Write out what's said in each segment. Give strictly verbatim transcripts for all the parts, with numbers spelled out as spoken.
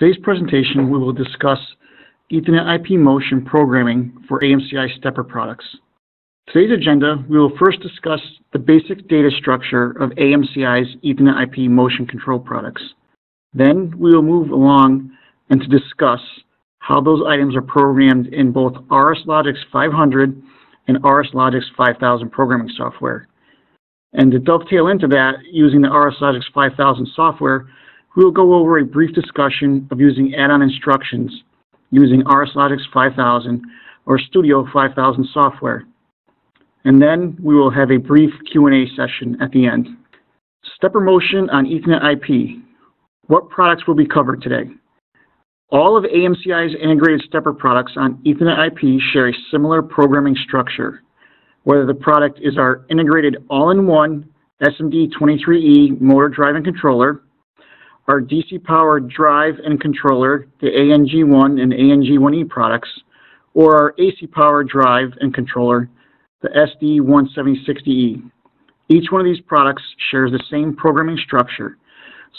Today's presentation, we will discuss Ethernet I P motion programming for A M C I stepper products. Today's agenda, we will first discuss the basic data structure of A M C I's Ethernet I P motion control products. Then we will move along and to discuss how those items are programmed in both R S Logix five hundred and R S Logix five thousand programming software. And to dovetail into that, using the R S Logix five thousand software, we will go over a brief discussion of using add-on instructions using R S Logix five thousand or Studio five thousand software. And then we will have a brief Q and A session at the end. Stepper motion on Ethernet I P. What products will be covered today? All of A M C I's integrated stepper products on Ethernet I P share a similar programming structure, whether the product is our integrated all-in-one S M D twenty-three E motor drive and controller, our D C-powered drive and controller, the A N G one and A N G one E products, or our A C-powered drive and controller, the S D one seven zero six zero E. Each one of these products shares the same programming structure,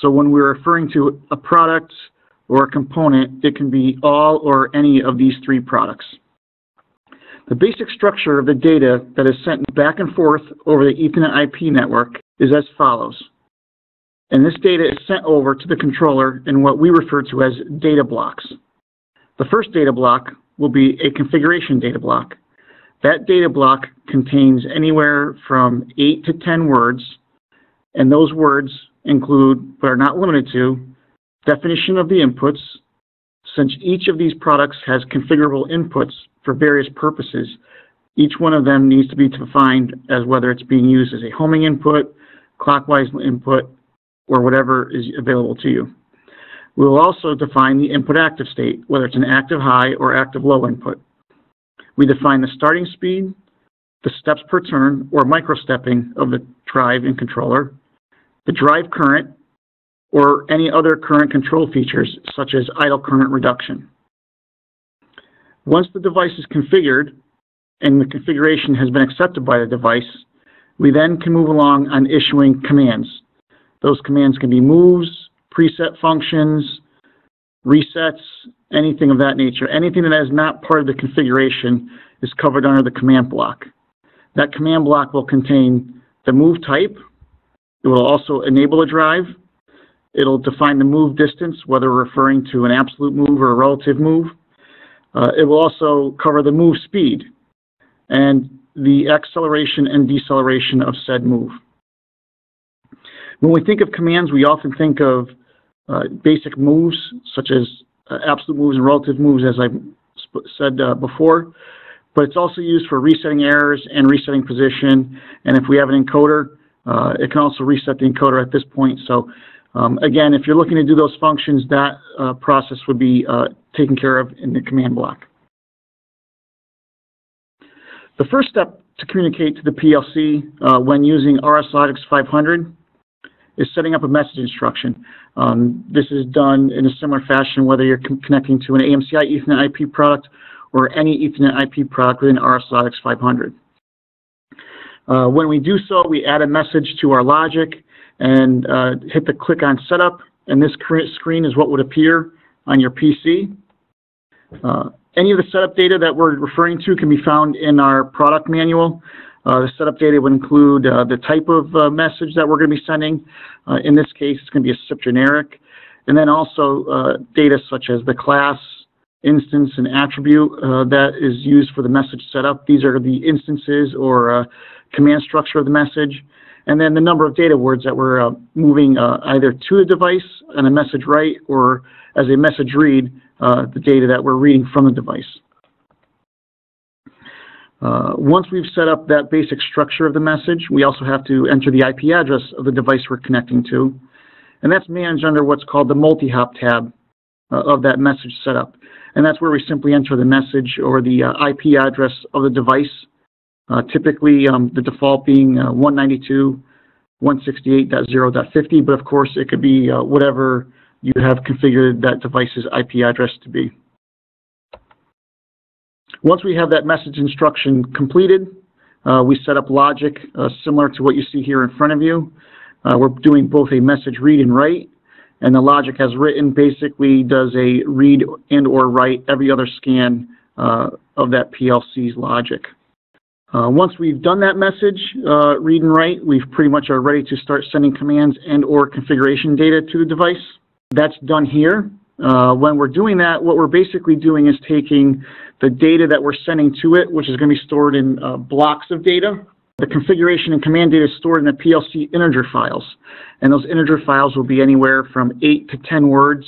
so when we're referring to a product or a component, it can be all or any of these three products. The basic structure of the data that is sent back and forth over the Ethernet I P network is as follows. And this data is sent over to the controller in what we refer to as data blocks. The first data block will be a configuration data block. That data block contains anywhere from eight to ten words, and those words include, but are not limited to, definition of the inputs. Since each of these products has configurable inputs for various purposes, each one of them needs to be defined as whether it's being used as a homing input, clockwise input, or whatever is available to you. We will also define the input active state, whether it's an active high or active low input. We define the starting speed, the steps per turn or microstepping of the drive and controller, the drive current, or any other current control features such as idle current reduction. Once the device is configured and the configuration has been accepted by the device, we then can move along on issuing commands. Those commands can be moves, preset functions, resets, anything of that nature. Anything that is not part of the configuration is covered under the command block. That command block will contain the move type. It will also enable a drive. It'll define the move distance, whether we're referring to an absolute move or a relative move. Uh, it will also cover the move speed and the acceleration and deceleration of said move. When we think of commands, we often think of uh, basic moves, such as uh, absolute moves and relative moves, as I said uh, before, but it's also used for resetting errors and resetting position, and if we have an encoder, uh, it can also reset the encoder at this point. So um, again, if you're looking to do those functions, that uh, process would be uh, taken care of in the command block. The first step to communicate to the P L C uh, when using R S Logix five hundred is setting up a message instruction. Um, this is done in a similar fashion whether you're connecting to an A M C I Ethernet I P product or any Ethernet I P product within R S Logix five hundred. Uh, when we do so, we add a message to our logic and uh, hit the click on setup, and this screen is what would appear on your P C. Uh, any of the setup data that we're referring to can be found in our product manual. Uh, the setup data would include uh, the type of uh, message that we're going to be sending. Uh, in this case, it's going to be a S I P generic. And then also uh, data such as the class, instance, and attribute uh, that is used for the message setup. These are the instances or uh, command structure of the message. And then the number of data words that we're uh, moving uh, either to the device on a message write or as a message read, uh, the data that we're reading from the device. Uh, once we've set up that basic structure of the message, we also have to enter the I P address of the device we're connecting to, and that's managed under what's called the multi-hop tab uh, of that message setup, and that's where we simply enter the message or the uh, I P address of the device, uh, typically um, the default being uh, one ninety-two dot one sixty-eight dot zero dot fifty, but of course it could be uh, whatever you have configured that device's I P address to be. Once we have that message instruction completed, uh, we set up logic uh, similar to what you see here in front of you. Uh, we're doing both a message read and write, and the logic as written basically does a read and or write every other scan uh, of that P L C's logic. Uh, once we've done that message, uh, read and write, we've pretty much are ready to start sending commands and or configuration data to the device. That's done here. Uh, when we're doing that, what we're basically doing is taking the data that we're sending to it, which is going to be stored in uh, blocks of data. The configuration and command data is stored in the P L C integer files, and those integer files will be anywhere from eight to ten words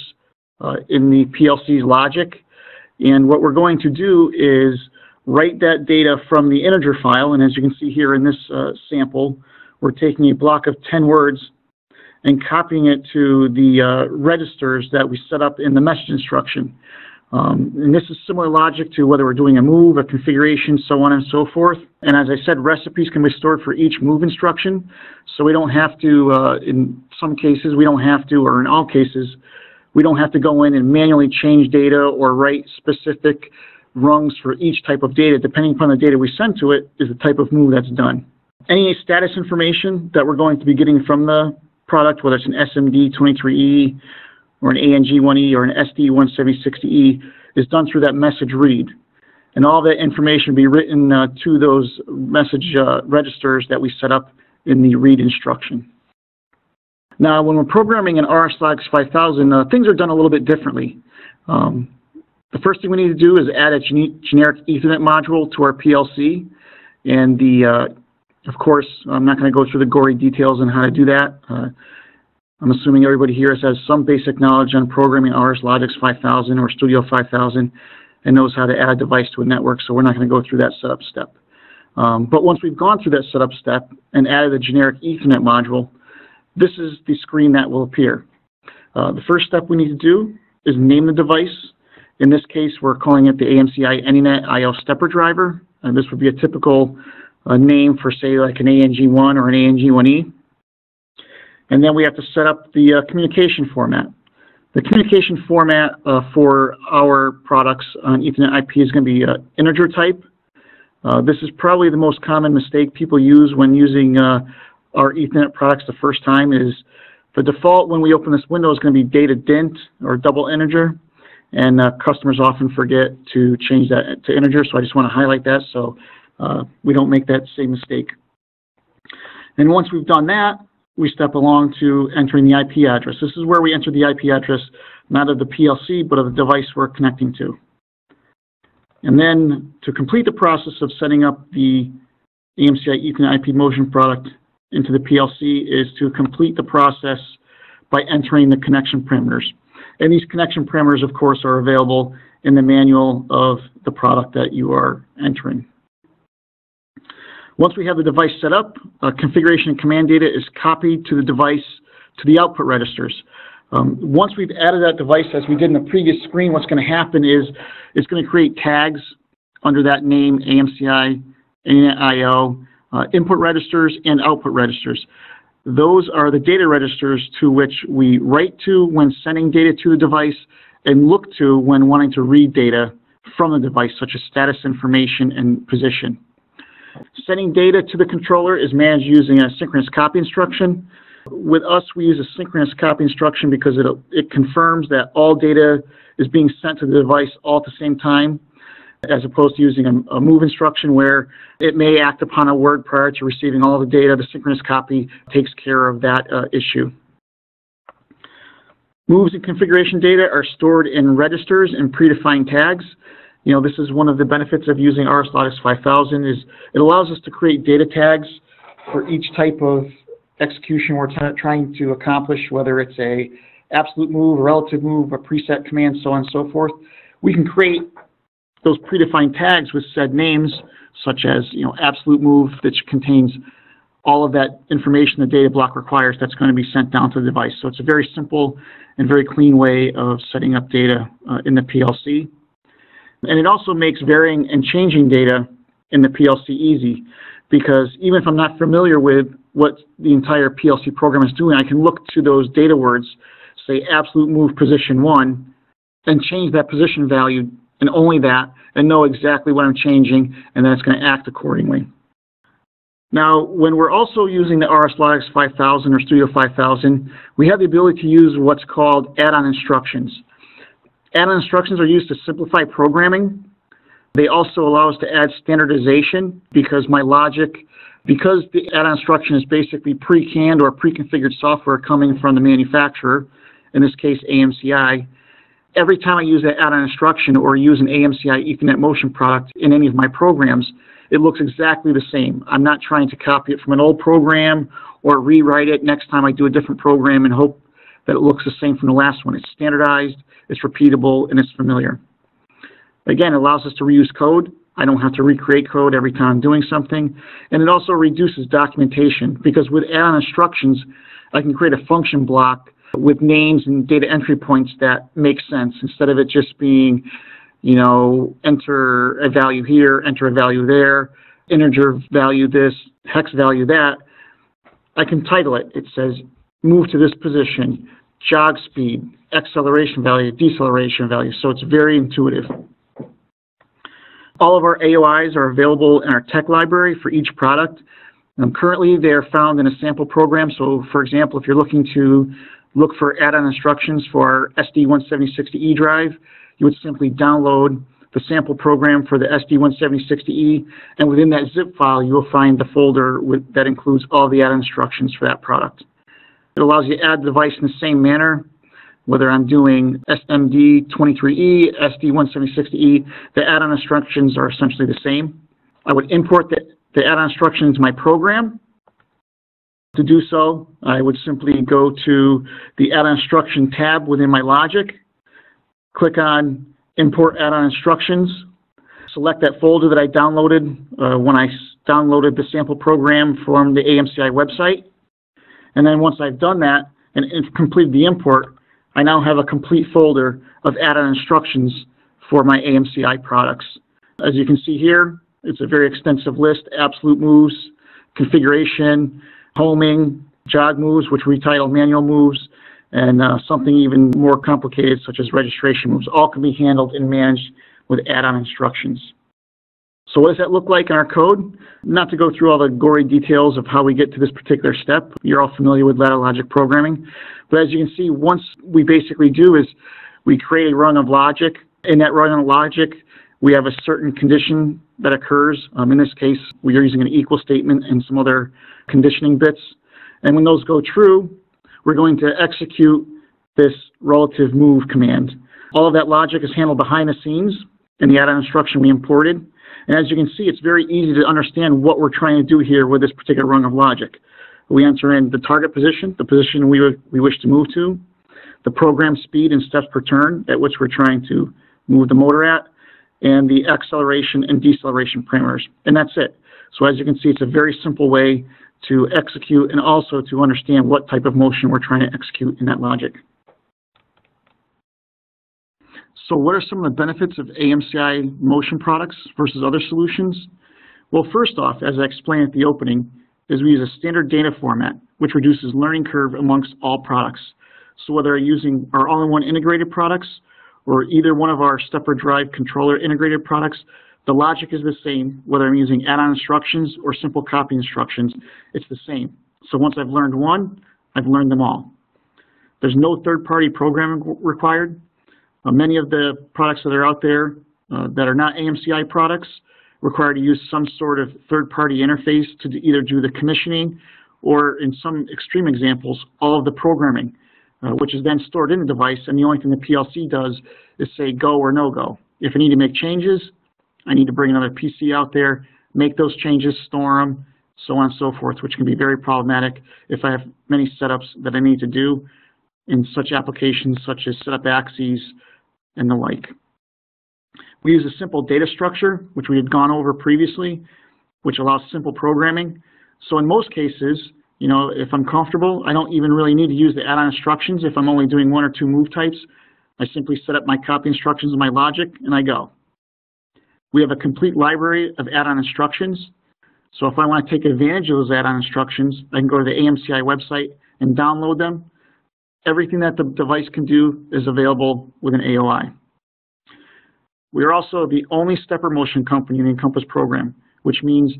uh, in the P L C's logic. And what we're going to do is write that data from the integer file, and as you can see here in this uh, sample, we're taking a block of ten words and copying it to the uh, registers that we set up in the message instruction. Um, and this is similar logic to whether we're doing a move, a configuration, so on and so forth. And as I said, recipes can be stored for each move instruction. So we don't have to, uh, in some cases, we don't have to, or in all cases, we don't have to go in and manually change data or write specific rungs for each type of data. Depending upon the data we send to it is the type of move that's done. Any status information that we're going to be getting from the product, whether it's an S M D twenty-three E or an A N G one E or an S D one seven oh six zero E, is done through that message read. And all that information will be written uh, to those message uh, registers that we set up in the read instruction. Now, when we're programming an R S Logix five thousand, uh, things are done a little bit differently. Um, the first thing we need to do is add a gene generic Ethernet module to our P L C. And the, uh, of course, I'm not going to go through the gory details on how to do that. Uh, I'm assuming everybody here has some basic knowledge on programming R S Logix five thousand or Studio five thousand and knows how to add a device to a network, so we're not going to go through that setup step. Um, but once we've gone through that setup step and added a generic Ethernet module, this is the screen that will appear. Uh, the first step we need to do is name the device. In this case, we're calling it the A M C I AnyNet I O Stepper Driver, and this would be a typical uh, name for, say, like an A N G one or an A N G one E. And then we have to set up the uh, communication format. The communication format uh, for our products on Ethernet I P is going to be uh, integer type. Uh, this is probably the most common mistake people use when using uh, our Ethernet products the first time is the default when we open this window is going to be data D I N T or double integer, and uh, customers often forget to change that to integer, so I just want to highlight that so uh, we don't make that same mistake. And once we've done that, we step along to entering the I P address. This is where we enter the I P address, not of the P L C, but of the device we're connecting to. And then to complete the process of setting up the A M C I Ethernet I P Motion product into the P L C is to complete the process by entering the connection parameters. And these connection parameters, of course, are available in the manual of the product that you are entering. Once we have the device set up, uh, configuration and command data is copied to the device, to the output registers. Um, once we've added that device, as we did in the previous screen, what's going to happen is it's going to create tags under that name, A M C I, ANET I O, uh, input registers, and output registers. Those are the data registers to which we write to when sending data to the device and look to when wanting to read data from the device, such as status information and position. Sending data to the controller is managed using a synchronous copy instruction. With us, we use a synchronous copy instruction because it, it confirms that all data is being sent to the device all at the same time, as opposed to using a, a move instruction where it may act upon a word prior to receiving all the data. The synchronous copy takes care of that uh, issue. Moves and configuration data are stored in registers and predefined tags. You know, this is one of the benefits of using R S Logix five thousand is it allows us to create data tags for each type of execution we're trying to accomplish, whether it's a absolute move, a relative move, a preset command, so on and so forth. We can create those predefined tags with said names, such as, you know, absolute move, which contains all of that information the data block requires that's going to be sent down to the device. So it's a very simple and very clean way of setting up data uh, in the P L C. And it also makes varying and changing data in the P L C easy, because even if I'm not familiar with what the entire P L C program is doing, I can look to those data words, say absolute move position one, and change that position value and only that, and know exactly what I'm changing, and then it's going to act accordingly. Now, when we're also using the RSLogix five thousand or Studio five thousand, we have the ability to use what's called add-on instructions. Add-on instructions are used to simplify programming. They also allow us to add standardization because my logic, because the add-on instruction is basically pre-canned or pre-configured software coming from the manufacturer, in this case A M C I, every time I use that add-on instruction or use an A M C I Ethernet Motion product in any of my programs, it looks exactly the same. I'm not trying to copy it from an old program or rewrite it next time I do a different program and hope that it looks the same from the last one. It's standardized, it's repeatable, and it's familiar. Again, it allows us to reuse code. I don't have to recreate code every time I'm doing something. And it also reduces documentation because with add-on instructions, I can create a function block with names and data entry points that make sense instead of it just being, you know, enter a value here, enter a value there, integer value this, hex value that. I can title it. It says move to this position, jog speed, acceleration value, deceleration value. So it's very intuitive. All of our A O Is are available in our tech library for each product. Um, currently, they're found in a sample program. So, for example, if you're looking to look for add-on instructions for our S D one seventy sixty E drive, you would simply download the sample program for the S D one seventy sixty E, and within that zip file, you will find the folder with, that includes all the add-on instructions for that product. It allows you to add the device in the same manner, whether I'm doing S M D twenty-three E, S D one seventy sixty E, the add-on instructions are essentially the same. I would import the, the add-on instructions to my program. To do so, I would simply go to the add-on instruction tab within my logic, click on import add-on instructions, select that folder that I downloaded uh, when I downloaded the sample program from the A M C I website. And then once I've done that and completed the import, I now have a complete folder of add-on instructions for my A M C I products. As you can see here, it's a very extensive list, absolute moves, configuration, homing, jog moves, which we title manual moves, and uh, something even more complicated such as registration moves. All can be handled and managed with add-on instructions. So what does that look like in our code? Not to go through all the gory details of how we get to this particular step. You're all familiar with ladder logic programming. But as you can see, once we basically do is we create a run of logic. In that run of logic, we have a certain condition that occurs. Um, in this case, we are using an equal statement and some other conditioning bits. And when those go true, we're going to execute this relative move command. All of that logic is handled behind the scenes in the add-on instruction we imported. And as you can see, it's very easy to understand what we're trying to do here with this particular rung of logic. We enter in the target position, the position we, would, we wish to move to, the program speed and steps per turn at which we're trying to move the motor at, and the acceleration and deceleration parameters. And that's it. So as you can see, it's a very simple way to execute and also to understand what type of motion we're trying to execute in that logic. So what are some of the benefits of A M C I motion products versus other solutions? Well, first off, as I explained at the opening, is we use a standard data format, which reduces learning curve amongst all products. So whether you're using our all-in-one integrated products or either one of our stepper drive controller integrated products, the logic is the same, whether I'm using add-on instructions or simple copy instructions, it's the same. So once I've learned one, I've learned them all. There's no third-party programming required. Uh, many of the products that are out there uh, that are not A M C I products require to use some sort of third-party interface to either do the commissioning or, in some extreme examples, all of the programming, uh, which is then stored in the device, and the only thing the P L C does is say go or no go. If I need to make changes, I need to bring another P C out there, make those changes, store them, so on and so forth, which can be very problematic if I have many setups that I need to do in such applications such as setup axes and the like. We use a simple data structure, which we had gone over previously, which allows simple programming. So in most cases, you know, if I'm comfortable, I don't even really need to use the add-on instructions. If I'm only doing one or two move types, I simply set up my copy instructions and my logic, and I go. We have a complete library of add-on instructions. So if I want to take advantage of those add-on instructions, I can go to the A M C I website and download them. Everything that the device can do is available with an A O I. We are also the only stepper motion company in the Encompass program, which means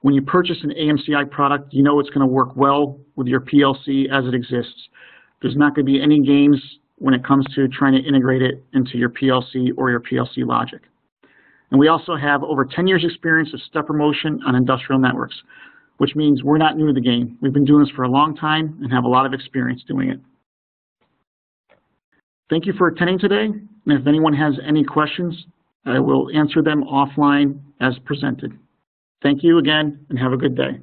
When you purchase an A M C I product, you know it's going to work well with your P L C as it exists. There's not going to be any games when it comes to trying to integrate it into your P L C or your P L C logic. And we also have over ten years experience of step promotion on industrial networks, which means we're not new to the game. We've been doing this for a long time and have a lot of experience doing it. Thank you for attending today, and if anyone has any questions, I will answer them offline as presented. Thank you again, and have a good day.